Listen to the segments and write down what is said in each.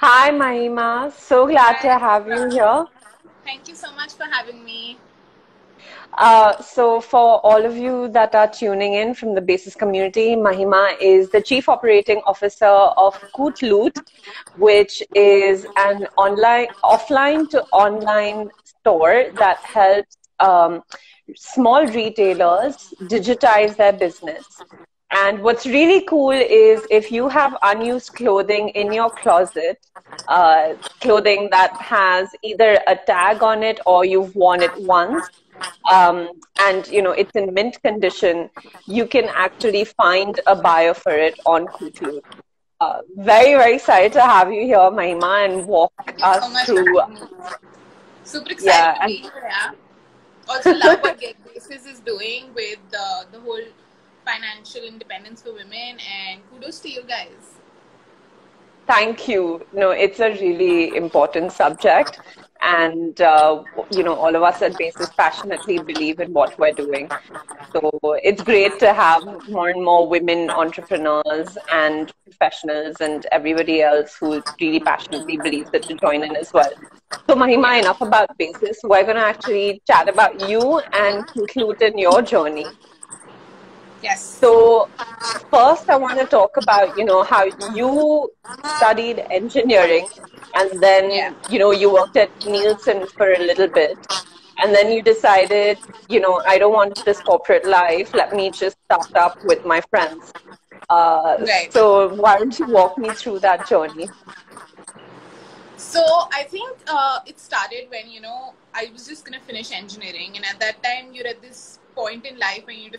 Hi, Mahima. So glad to have you here. Thank you so much for having me. So for all of you that are tuning in from the Basis community, Mahima is the Chief Operating Officer of Coutloot, which is an offline to online store that helps small retailers digitize their business. And what's really cool is if you have unused clothing in your closet, clothing that has either a tag on it or you've worn it once, and you know it's in mint condition, you can actually find a buyer for it on Coutloot. Very, very excited to have you here, Mahima, and walk us through. Super excited to be here. Yeah. Also love what GetBasis is doing with the whole financial independence for women, and kudos to you guys. Thank you. No, it's a really important subject, and you know, all of us at Basis passionately believe in what we're doing. So it's great to have more and more women entrepreneurs and professionals and everybody else who really passionately believes it to join in as well. So Mahima, enough about Basis. We're going to actually chat about you and Coutloot in your journey. Yes. So first I want to talk about, you know, how you studied engineering and then, you know, you worked at Nielsen for a little bit and then you decided, you know, I don't want this corporate life. Let me just start up with my friends. Right. So why don't you walk me through that journey? So I think it started when, you know, I was just going to finish engineering, and at that time you're at this point in life when you need to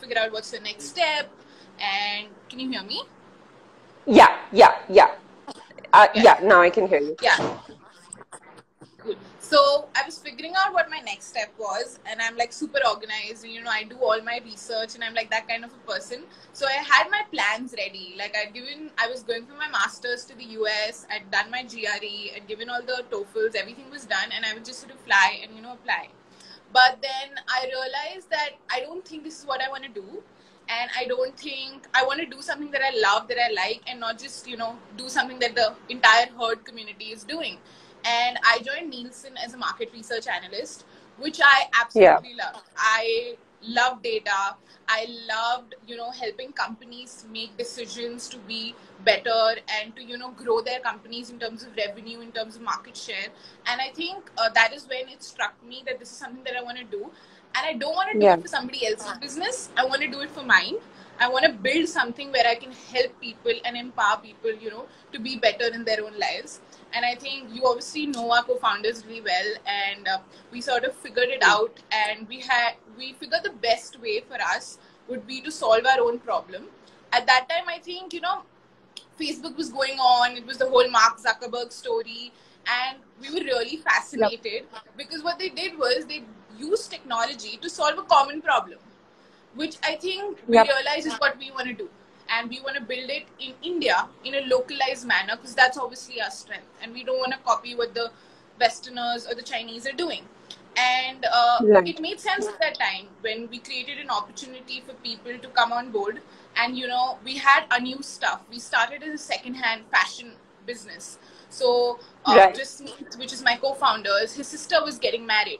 figure out what's the next step. And can you hear me? Yeah, now I can hear you. Yeah. Cool. So I was figuring out what my next step was, and I'm like super organized, and you know, I do all my research, and I'm like that kind of a person. So I had my plans ready. Like I was going for my master's to the US, I'd done my GRE, I'd given all the TOEFLs, everything was done, and I would just sort of fly and, you know, apply. But then I realized that I don't think this is what I want to do. And I don't think I want to do something that I love, that I like, and not just, you know, do something that the entire herd community is doing. And I joined Nielsen as a market research analyst, which I absolutely loved. I loved data. I loved, you know, helping companies make decisions to be better and to, you know, grow their companies in terms of revenue, in terms of market share. And I think that is when it struck me that this is something that I want to do. And I don't want to do it for somebody else's business. I want to do it for mine. I want to build something where I can help people and empower people, you know, to be better in their own lives. And I think you obviously know our co-founders really well, and we sort of figured it out, and we figured the best way for us would be to solve our own problem. At that time, I think, you know, Facebook was going on. It was the whole Mark Zuckerberg story, and we were really fascinated because what they did was they used technology to solve a common problem, which I think we realize is what we want to do. And we want to build it in India in a localized manner, because that's obviously our strength. And we don't want to copy what the Westerners or the Chinese are doing. And it made sense at that time when we created an opportunity for people to come on board. And, you know, we had unused stuff. We started as a second-hand fashion business. So Jasmeet, which is my co-founder, his sister was getting married.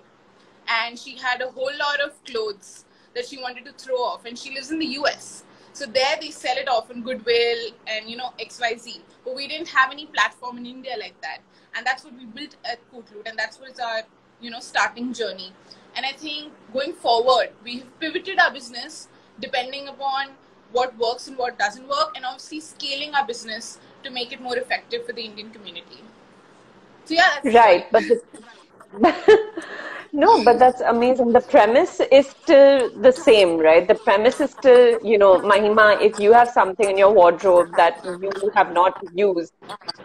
And she had a whole lot of clothes that she wanted to throw off. And she lives in the US. So there they sell it off in Goodwill and, you know, XYZ. But we didn't have any platform in India like that. And that's what we built at Coutloot. And that's what's our, you know, starting journey. And I think going forward, we've pivoted our business depending upon what works and what doesn't work. And obviously scaling our business to make it more effective for the Indian community. So yeah, that's right. No, but that's amazing. The premise is still the same, right? The premise is still, you know, Mahima, if you have something in your wardrobe that you have not used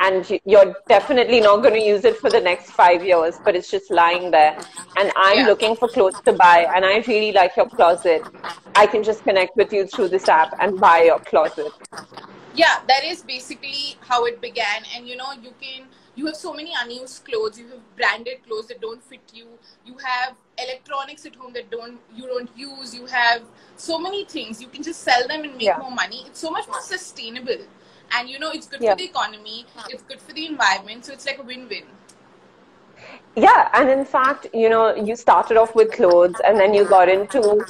and you're definitely not going to use it for the next 5 years, but it's just lying there, and I'm looking for clothes to buy and I really like your closet, I can just connect with you through this app and buy your closet. Yeah, that is basically how it began. And, you know, you have so many unused clothes, you have branded clothes that don't fit you, you have electronics at home that you don't use, you have so many things, you can just sell them and make more money. It's so much more sustainable. And you know, it's good for the economy, it's good for the environment, so it's like a win-win. Yeah, and in fact, you know, you started off with clothes and then you got into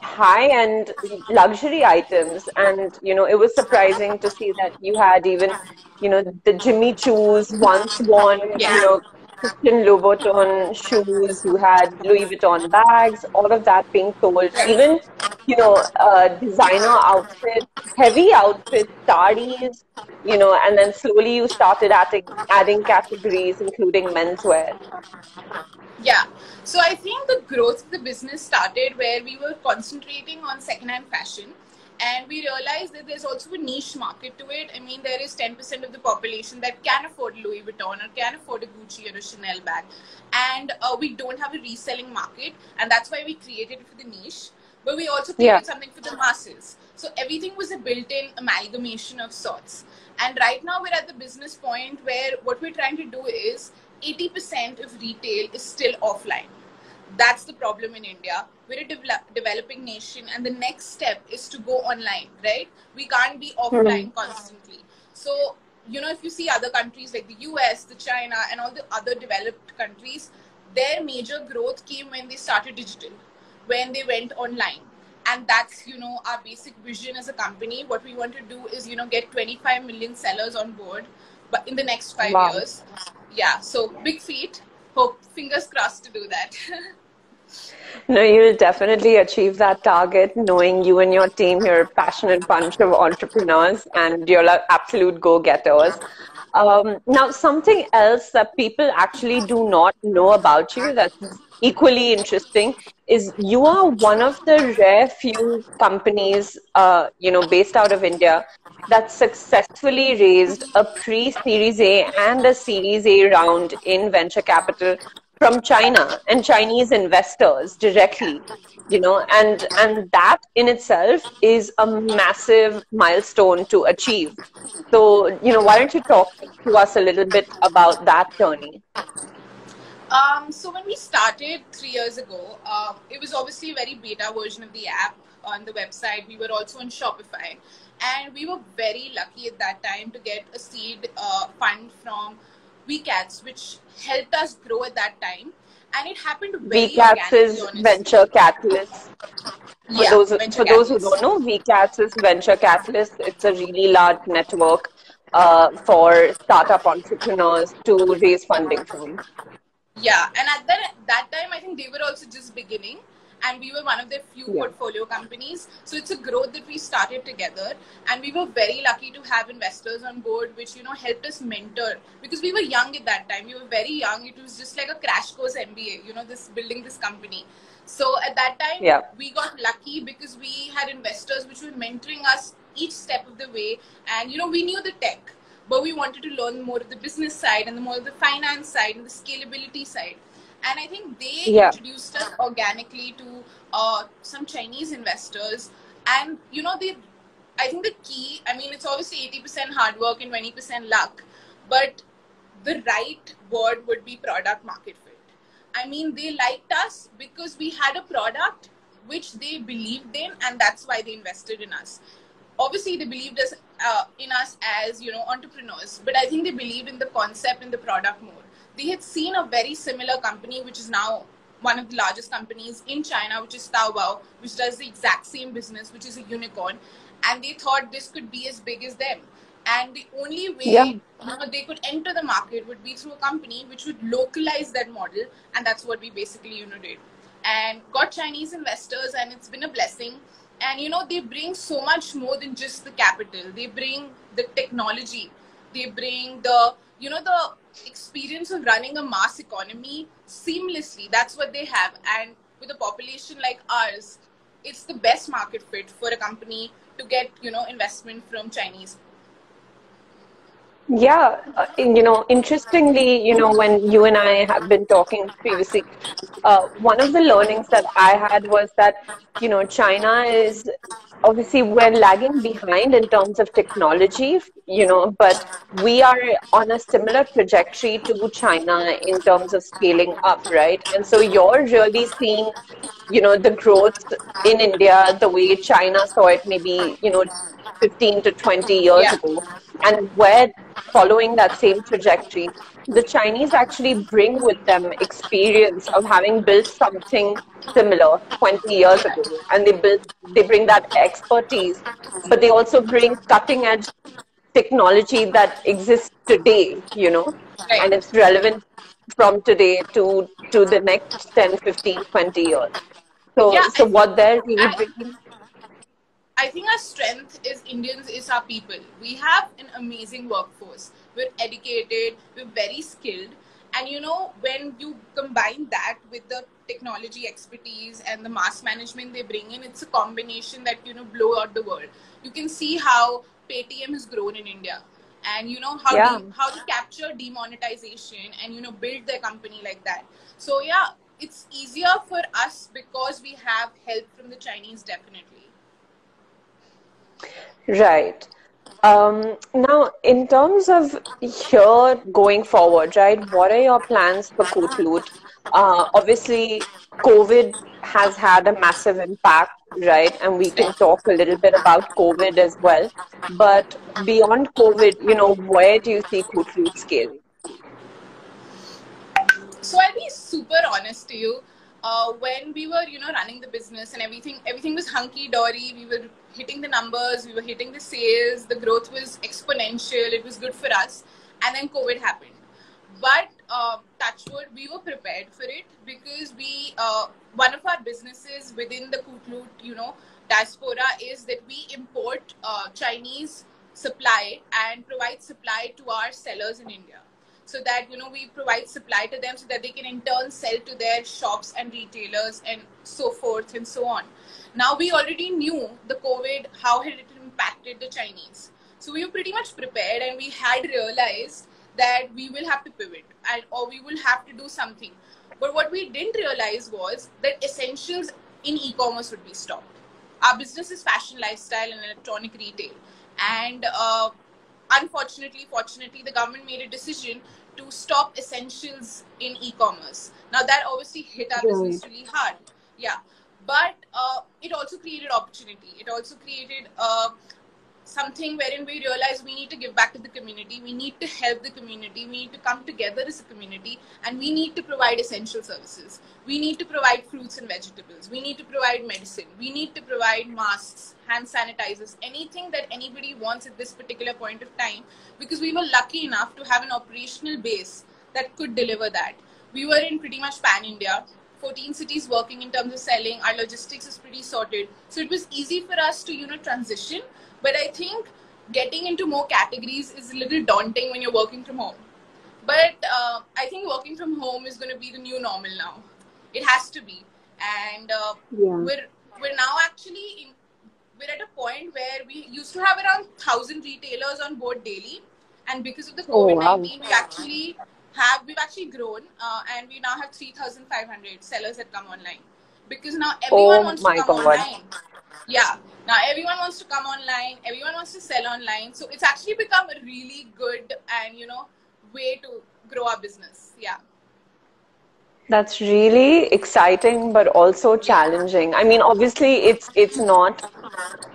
high-end luxury items, and you know, it was surprising to see that you had even, you know, the Jimmy Choo's once worn, you know, Christian Louboutin shoes, who had Louis Vuitton bags, all of that being sold. Even, you know, designer outfits, heavy outfits, sarees, you know, and then slowly you started adding categories, including menswear. Yeah. So I think the growth of the business started where we were concentrating on secondhand fashion. And we realized that there's also a niche market to it. I mean, there is 10% of the population that can afford Louis Vuitton or can afford a Gucci or a Chanel bag. And we don't have a reselling market. And that's why we created it for the niche. But we also created something for the masses. So everything was a built-in amalgamation of sorts. And right now we're at the business point where what we're trying to do is 80% of retail is still offline. That's the problem in India. We're a developing nation, and the next step is to go online, right? We can't be offline constantly. So, you know, if you see other countries like the US, the China, and all the other developed countries, their major growth came when they started digital, when they went online. And that's, you know, our basic vision as a company. What we want to do is, you know, get 25 million sellers on board but in the next 5 years. Yeah, so big feat. Hope, fingers crossed to do that. No, you'll definitely achieve that target, knowing you and your team. You're a passionate bunch of entrepreneurs and you're like absolute go-getters. Now, something else that people actually do not know about you that's equally interesting is you are one of the rare few companies, you know, based out of India that successfully raised a pre-Series A and a Series A round in venture capital from China and Chinese investors directly, you know, and that in itself is a massive milestone to achieve. So, you know, why don't you talk to us a little bit about that journey? So when we started 3 years ago, it was obviously a very beta version of the app on the website. We were also on Shopify, and we were very lucky at that time to get a seed fund from WeCats, which helped us grow at that time, and it happened very WeCats is honestly. Venture Catalyst. For those who don't know, WeCats is Venture Catalyst. It's a really large network for startup entrepreneurs to raise funding from. Yeah, and at that time, I think they were also just beginning, and we were one of the few portfolio companies. So it's a growth that we started together, and we were very lucky to have investors on board, which, you know, helped us mentor, because we were young at that time. We were very young. It was just like a crash course MBA, you know, this building this company. So at that time, we got lucky because we had investors which were mentoring us each step of the way. And, you know, we knew the tech, but we wanted to learn more of the business side and the more of the finance side and the scalability side. And I think they introduced us organically to some Chinese investors. And, you know, I think the key, I mean, it's obviously 80% hard work and 20% luck. But the right word would be product market fit. I mean, they liked us because we had a product which they believed in, and that's why they invested in us. Obviously, they believed in us as, you know, entrepreneurs. But I think they believed in the concept and the product more. They had seen a very similar company, which is now one of the largest companies in China, which is Taobao, which does the exact same business, which is a unicorn. And they thought this could be as big as them. And the only way they could enter the market would be through a company which would localize that model. And that's what we basically, you know, did. And got Chinese investors, and it's been a blessing. And, you know, they bring so much more than just the capital. They bring the technology. They bring the, you know, the experience of running a mass economy seamlessly. That's what they have. And with a population like ours, it's the best market fit for a company to get, you know, investment from Chinese. Yeah, you know, interestingly, you know, when you and I have been talking previously, one of the learnings that I had was that, you know, China is obviously, we're lagging behind in terms of technology, you know, but we are on a similar trajectory to China in terms of scaling up, right? And so you're really seeing, you know, the growth in India the way China saw it maybe, you know, 15 to 20 years ago, and we're following that same trajectory. The Chinese actually bring with them experience of having built something similar 20 years ago, and they bring that expertise, but they also bring cutting edge technology that exists today, you know, and it's relevant from today to the next 10, 15, 20 years. So, so what they're really bringing. I think our strength as Indians is our people. We have an amazing workforce. We're educated, we're very skilled. And you know, when you combine that with the technology expertise and the mass management they bring in, it's a combination that, you know, blow out the world. You can see how Paytm has grown in India. And you know, how to capture demonetization and, you know, build their company like that. So yeah, it's easier for us because we have help from the Chinese, definitely. Right. Now, in terms of here going forward, right, what are your plans for Coutloot? Obviously, COVID has had a massive impact, right? And we can talk a little bit about COVID as well. But beyond COVID, you know, where do you see Coutloot scaling? So I'll be super honest to you. When we were, you know, running the business and everything was hunky-dory. We were hitting the numbers, we were hitting the sales, the growth was exponential, it was good for us. And then COVID happened. But touch wood, we were prepared for it because we, one of our businesses within the Coutloot, you know, diaspora is that we import Chinese supply and provide supply to our sellers in India. So that, you know, we provide supply to them so that they can in turn sell to their shops and retailers and so forth and so on. Now, we already knew the COVID, how had it impacted the Chinese. So we were pretty much prepared and we had realized that we will have to pivot and or we will have to do something. But what we didn't realize was that essentials in e-commerce would be stopped. Our business is fashion, lifestyle and electronic retail. And unfortunately, fortunately, the government made a decision to stop essentials in e-commerce. Now, that obviously hit our business really hard. Yeah. But it also created opportunity. It also created something wherein we realized we need to give back to the community. We need to help the community. We need to come together as a community. And we need to provide essential services. We need to provide fruits and vegetables. We need to provide medicine. We need to provide masks, hand sanitizers, anything that anybody wants at this particular point of time. Because we were lucky enough to have an operational base that could deliver that. We were in pretty much pan-India. 14 cities working in terms of selling. Our logistics is pretty sorted. So it was easy for us to, you know, transition. But I think getting into more categories is a little daunting when you're working from home. But I think working from home is going to be the new normal now. It has to be. And we're now actually, we're at a point where we used to have around 1,000 retailers on board daily. And because of the COVID-19, we've actually grown and we now have 3,500 sellers that come online. Because now everyone wants to come online. Yeah. Now everyone wants to come online, everyone wants to sell online. So it's actually become a really good and, you know, way to grow our business. Yeah. That's really exciting, but also challenging. I mean, obviously it's not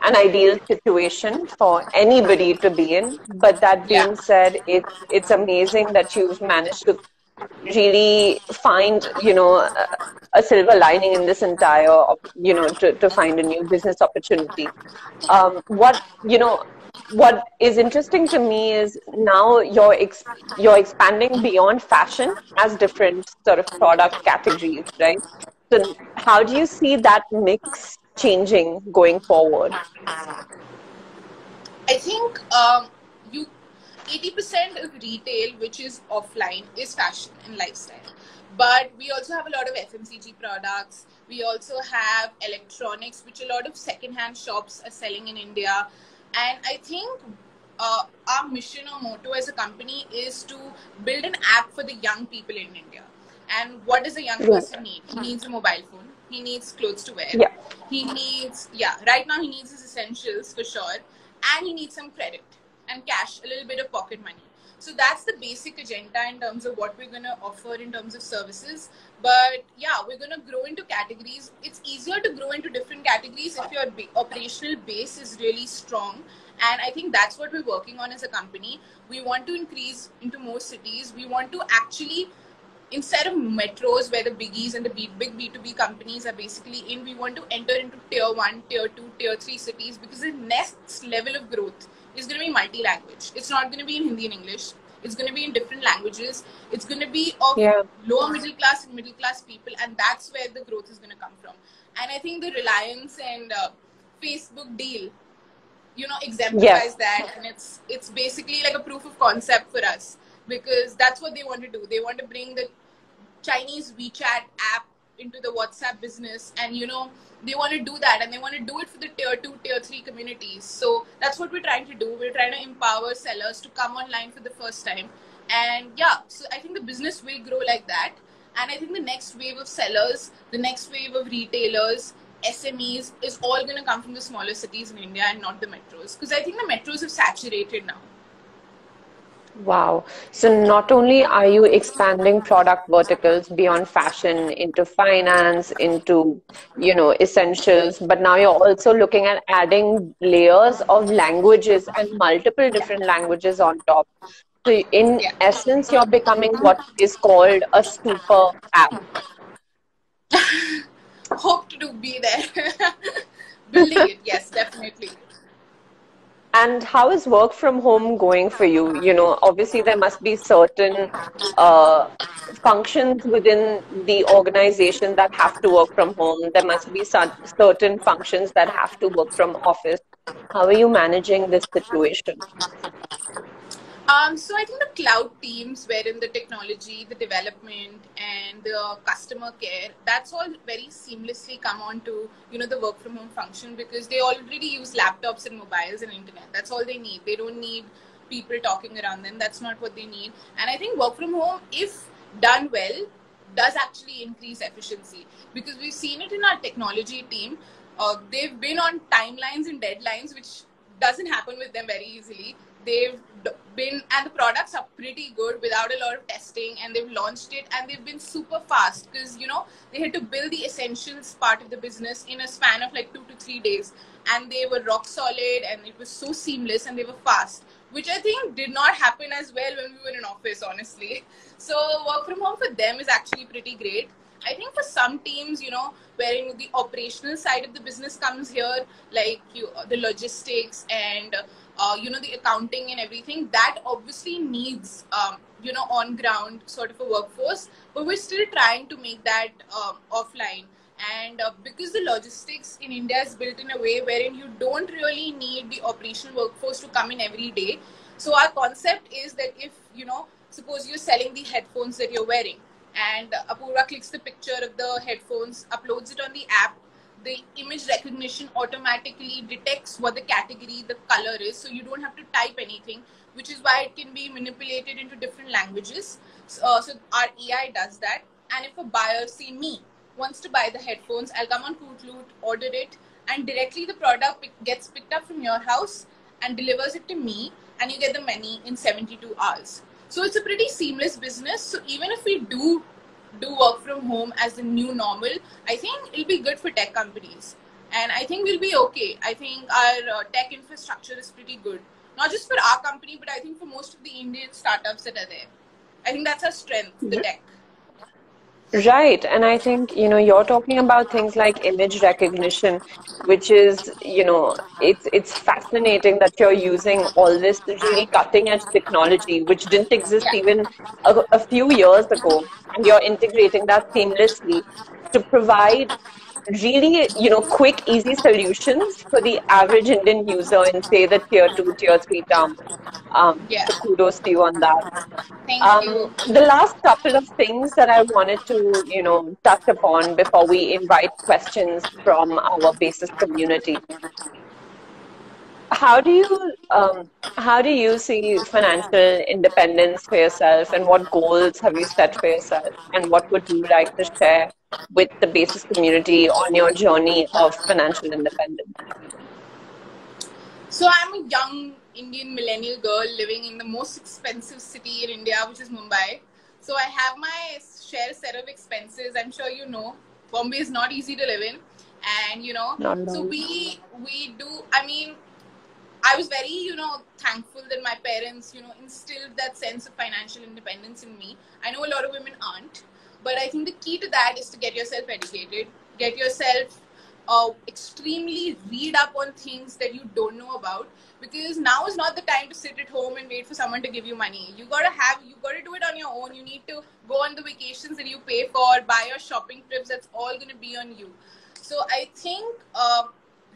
an ideal situation for anybody to be in, but that being said, it's amazing that you've managed to really find, you know, a silver lining in this entire, you know, to find a new business opportunity. What is interesting to me is now you're expanding beyond fashion as different sort of product categories, right? So how do you see that mix changing going forward? I think 80% of retail, which is offline, is fashion and lifestyle. But we also have a lot of FMCG products. We also have electronics, which a lot of secondhand shops are selling in India. And I think our mission or motto as a company is to build an app for the young people in India. And what does a young person need? He needs a mobile phone. He needs clothes to wear. Yeah. He needs, right now he needs his essentials for sure. And he needs some credit and cash, a little bit of pocket money. So that's the basic agenda in terms of what we're going to offer in terms of services. But yeah, we're going to grow into categories. It's easier to grow into different categories if your operational base is really strong And I think that's what we're working on as a company. We want to increase into more cities. We want to actually, instead of metros where the biggies and the big B2B companies are basically in, we want to enter into tier 1, tier 2, tier 3 cities, because the next level of growth is going to be multi-language. It's not going to be in Hindi and English. It's going to be in different languages. It's going to be of lower middle class and middle class people. And that's where the growth is going to come from. And I think the Reliance and Facebook deal, you know, exemplifies that. And it's basically like a proof of concept for us, because that's what they want to do. They want to bring the Chinese WeChat app into the WhatsApp business. And, you know, they want to do that, and they want to do it for the tier 2, tier 3 communities. So that's what we're trying to do. We're trying to empower sellers to come online for the first time. And yeah, so I think the business will grow like that. And I think the next wave of sellers, the next wave of retailers, SMEs is all going to come from the smaller cities in India and not the metros, because I think the metros have saturated now. Wow. So not only are you expanding product verticals beyond fashion into finance, into, you know, essentials, but now you're also looking at adding layers of languages and multiple different languages on top. So in essence, you're becoming what is called a super app. Hope to be there. Building it. Yes, definitely. And how is work from home going for you? You know, obviously there must be certain functions within the organization that have to work from home. There must be certain functions that have to work from office. How are you managing this situation? So I think the cloud teams, wherein the technology, the development and the customer care, that's all very seamlessly come on to, you know, the work from home function, because they already use laptops and mobiles and internet. That's all they need. They don't need people talking around them. That's not what they need. And I think work from home, if done well, does actually increase efficiency, because we've seen it in our technology team. They've been on timelines and deadlines, which doesn't happen with them very easily. They've been, and the products are pretty good without a lot of testing, and they've launched it and they've been super fast, because, you know, they had to build the essentials part of the business in a span of like 2 to 3 days, and they were rock solid and it was so seamless and they were fast, which I think did not happen as well when we were in office, honestly. So work from home for them is actually pretty great. I think for some teams, you know, wherein the operational side of the business comes here, like the logistics and, you know, the accounting and everything, that obviously needs, you know, on ground sort of a workforce. But we're still trying to make that offline. And because the logistics in India is built in a way wherein you don't really need the operational workforce to come in every day. So our concept is that if, you know, suppose you're selling the headphones that you're wearing, and Apoorva clicks the picture of the headphones, uploads it on the app, the image recognition automatically detects what the category, the color is, so you don't have to type anything, which is why it can be manipulated into different languages. So our AI does that. And if a buyer, say me, wants to buy the headphones, I'll come on Coutloot, order it, and directly the product gets picked up from your house and delivers it to me, and you get the money in 72 hours. So it's a pretty seamless business. So even if we do work from home as the new normal, I think it'll be good for tech companies. And I think we'll be okay. I think our tech infrastructure is pretty good. Not just for our company, but I think for most of the Indian startups that are there. I think that's our strength, the tech. Right. And I think, you know, you're talking about things like image recognition, which is, you know, it's fascinating that you're using all this really cutting edge technology, which didn't exist even a few years ago. And you're integrating that seamlessly to provide really, you know, quick, easy solutions for the average Indian user in, say, the tier 2, tier 3 term. So kudos to you on that. Thank you. The last couple of things that I wanted to, you know, touch upon before we invite questions from our Basis community. How do you see financial independence for yourself, and what goals have you set for yourself, and what would you like to share with the Basis community on your journey of financial independence? So I'm a young Indian millennial girl living in the most expensive city in India, which is Mumbai. So I have my share set of expenses. I'm sure you know, Bombay is not easy to live in, and you know, so we do. I mean, I was very, thankful that my parents, instilled that sense of financial independence in me. I know a lot of women aren't, but I think the key to that is to get yourself educated, get yourself extremely read up on things that you don't know about, because now is not the time to sit at home and wait for someone to give you money. You got to do it on your own. You need to go on the vacations that you pay for, buy your shopping trips. That's all going to be on you. So I think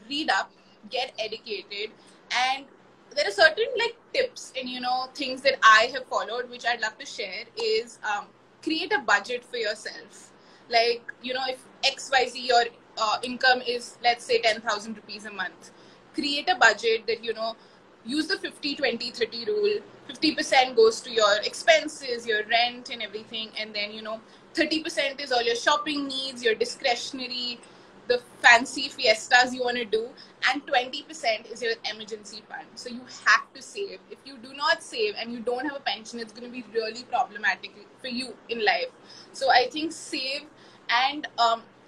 read up, get educated. And there are certain tips and things that I have followed, which I'd love to share, is create a budget for yourself. If XYZ your income is, let's say, 10,000 rupees a month, create a budget that, use the 50-20-30 rule. 50% goes to your expenses, your rent and everything. And then, 30% is all your shopping needs, your discretionary, the fancy fiestas you want to do, and 20% is your emergency fund. So you have to save. If you do not save and you don't have a pension, it's going to be really problematic for you in life. So I think save, and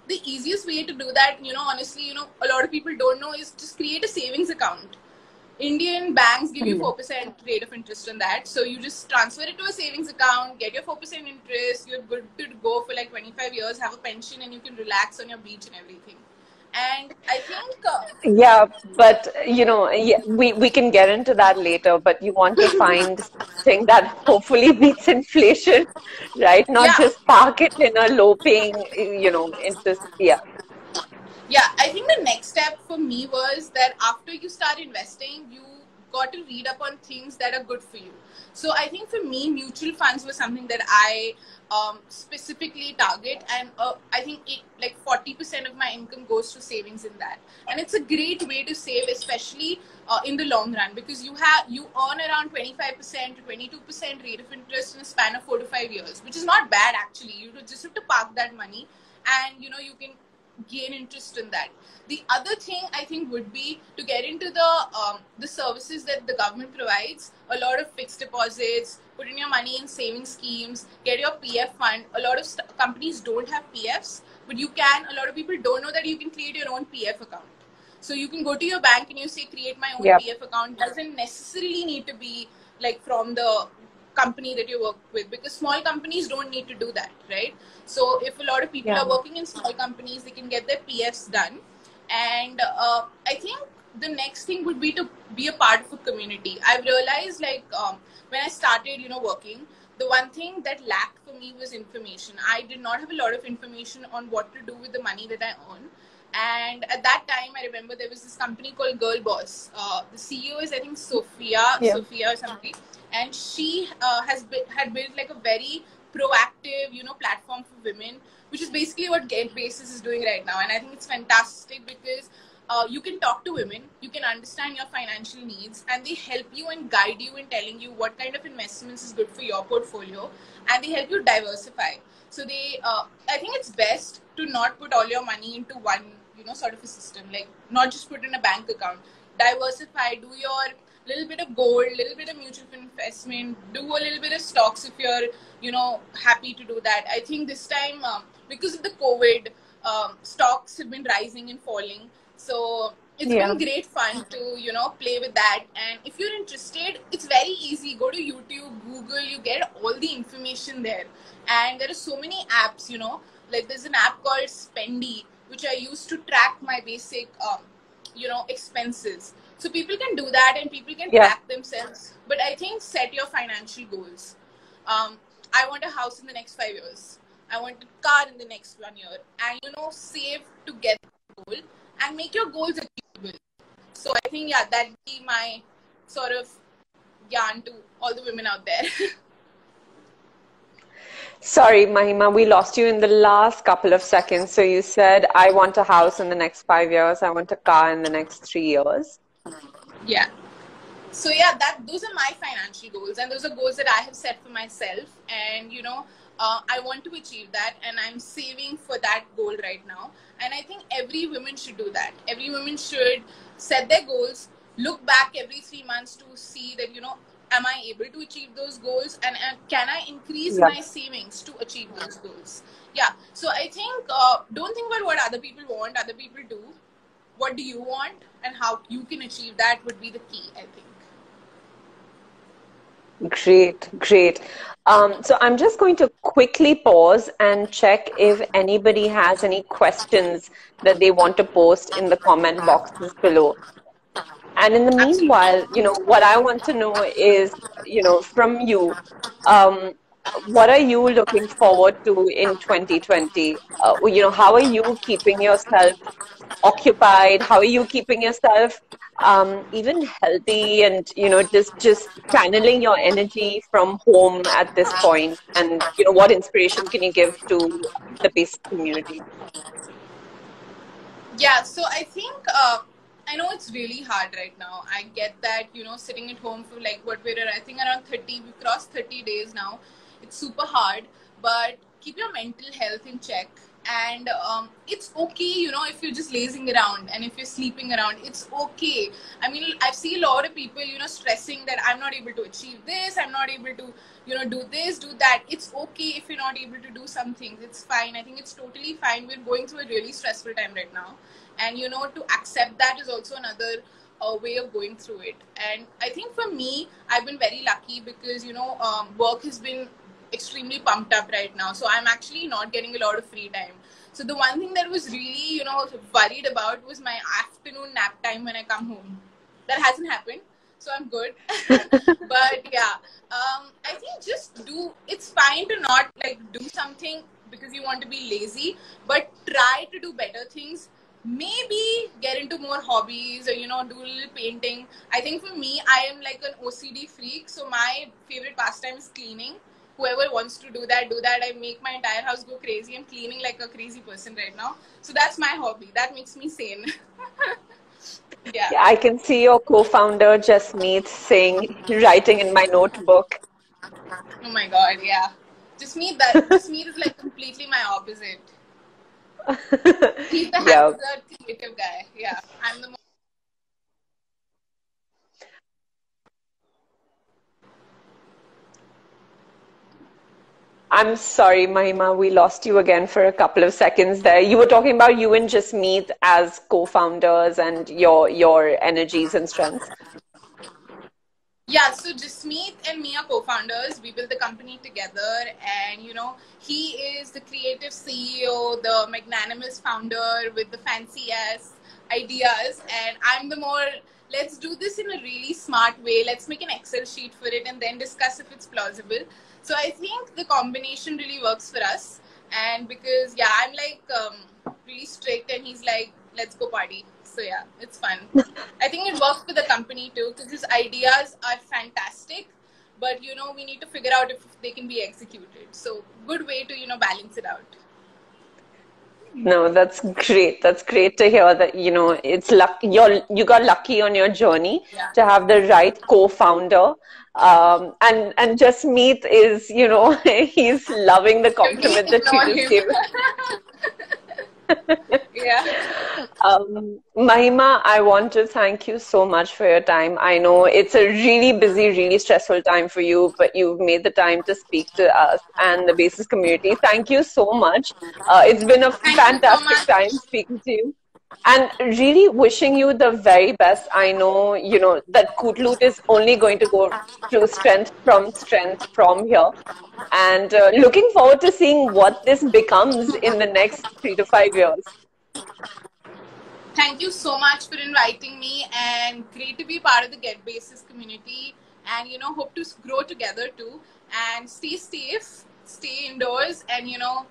the easiest way to do that, honestly, a lot of people don't know, is just create a savings account. Indian banks give you 4% rate of interest on that. So you just transfer it to a savings account, get your 4% interest, you're good to go for 25 years, have a pension, and you can relax on your beach and everything. And I think... yeah, but, we can get into that later, but you want to find thing that hopefully beats inflation, right? Not just park it in a low-paying, interest. Yeah, I think the next step for me was that after you start investing, you got to read up on things that are good for you. So I think for me, mutual funds were something that I specifically target. And I think 40% of my income goes to savings in that. And it's a great way to save, especially in the long run, because you earn around 25% to 22% rate of interest in a span of 4 to 5 years, which is not bad, actually. You just have to park that money and, you can gain interest in that. The other thing I think would be to get into the services that the government provides. A lot of fixed deposits, put in your money in saving schemes, get your PF fund. A lot of companies don't have PFs, but a lot of people don't know that you can create your own PF account. So you can go to your bank and you say, create my own PF account. Doesn't necessarily need to be from the company that you work with, because small companies don't need to do that, right? So if a lot of people are working in small companies, they can get their PFs done. And I think the next thing would be to be a part of a community. I've realized when I started, working, the one thing that lacked for me was information. I did not have a lot of information on what to do with the money that I earn. And at that time, I remember there was this company called Girlboss. The CEO is, I think, Sophia or something. And she had built a very proactive, platform for women, which is basically what GetBasis is doing right now. And I think it's fantastic because you can talk to women, you can understand your financial needs, and they help you and guide you in telling you what kind of investments is good for your portfolio, and they help you diversify. So I think it's best to not put all your money into one, sort of a system, not just put in a bank account. Diversify, do your little bit of gold, little bit of mutual fund investment, do a little bit of stocks if you're, happy to do that. I think this time, because of the COVID, stocks have been rising and falling. So it's been great fun to, play with that. And if you're interested, it's very easy. Go to YouTube, Google, you get all the information there. And there are so many apps, there's an app called Spendy, which I use to track my basic, expenses. So people can do that and people can track themselves. But I think set your financial goals. I want a house in the next 5 years. I want a car in the next 1 year. And, save to get the goal and make your goals achievable. So I think, that'd be my sort of yarn to all the women out there. Sorry, Mahima, we lost you in the last couple of seconds. So you said, I want a house in the next 5 years. I want a car in the next 3 years. Yeah. So those are my financial goals. And those are goals that I have set for myself. And, I want to achieve that. And I'm saving for that goal right now. And I think every woman should do that. Every woman should set their goals, look back every 3 months to see that, am I able to achieve those goals? And can I increase my savings to achieve those goals? Yeah. So I think, don't think about what other people want, other people do. what do you want and how you can achieve that would be the key, I think. Great, great. So I'm just going to quickly pause and check if anybody has any questions that they want to post in the comment boxes below. And in the meanwhile, you know, what I want to know is, you know, from you, what are you looking forward to in 2020? You know, how are you keeping yourself occupied? How are you keeping yourself even healthy and, you know, just channeling your energy from home at this point? And, you know, what inspiration can you give to the Basis community? Yeah, so I think... I know it's really hard right now. I get that, you know, sitting at home for like what we're at, I think around 30, we crossed 30 days now. It's super hard, but keep your mental health in check. And it's okay, you know, if you're just lazing around and if you're sleeping around, it's okay. I mean, I see a lot of people, you know, stressing that I'm not able to achieve this. I'm not able to, you know, do this, do that. It's okay if you're not able to do some things. It's fine. I think it's totally fine. We're going through a really stressful time right now. And, you know, to accept that is also another way of going through it. And I think for me, I've been very lucky because, you know, work has been extremely pumped up right now. So I'm actually not getting a lot of free time. So the one thing that was really, you know, worried about was my afternoon nap time when I come home. That hasn't happened. So I'm good. But yeah, I think just do, it's fine to not like do something because you want to be lazy, but try to do better things. Maybe get into more hobbies or, you know, do a little painting. I think for me, I am like an OCD freak. So my favorite pastime is cleaning. Whoever wants to do that, I make my entire house go crazy. I'm cleaning like a crazy person right now. So that's my hobby. That makes me sane. Yeah. Yeah, I can see your co-founder, Jasmeet, saying, writing in my notebook. Oh my God, yeah. Jasmeet is like completely my opposite. He's the creative guy. Yeah, I'm the most... I'm sorry, Mahima, we lost you again for a couple of seconds there. You were talking about you and Jasmeet as co-founders and your energies and strengths. Yeah, so Jasmeet and me are co-founders. We built the company together and, you know, he is the creative CEO, the magnanimous founder with the fancy ass ideas. And I'm the more, let's do this in a really smart way. Let's make an Excel sheet for it and then discuss if it's plausible. So I think the combination really works for us. And because, yeah, I'm like really strict and he's like, let's go party. So yeah, it's fun. I think it works for the company too, because his ideas are fantastic, but you know, we need to figure out if they can be executed. So good way to, you know, balance it out. No, that's great. That's great to hear that, you know, it's luck. You got lucky on your journey to have the right co-founder. And Jasmeet is, you know, he's loving the compliment that you just gave. Yeah. Mahima, I want to thank you so much for your time. I know it's a really busy, really stressful time for you, but you've made the time to speak to us and the Basis community. Thank you so much. It's been a fantastic time speaking to you. And really wishing you the very best. I know, you know, that Coutloot is only going to go through strength from here. And looking forward to seeing what this becomes in the next 3 to 5 years. Thank you so much for inviting me and great to be part of the GetBasis community. And, you know, hope to grow together too. And stay safe, stay indoors and, you know,